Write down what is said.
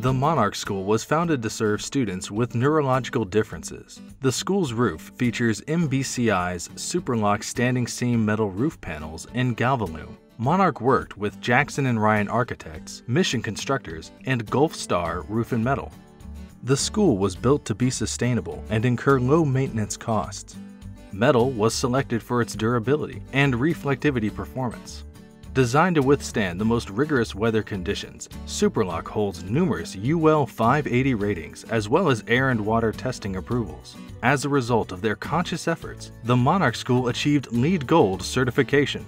The Monarch School was founded to serve students with neurological differences. The school's roof features MBCI's SuperLok Standing Seam Metal Roof Panels and Galvalume. Monarch worked with Jackson and Ryan Architects, Mission Constructors, and Gulf Star Roof and Metal. The school was built to be sustainable and incur low maintenance costs. Metal was selected for its durability and reflectivity performance. Designed to withstand the most rigorous weather conditions, SuperLok holds numerous UL 580 ratings as well as air and water testing approvals. As a result of their conscious efforts, the Monarch School achieved LEED Gold certification,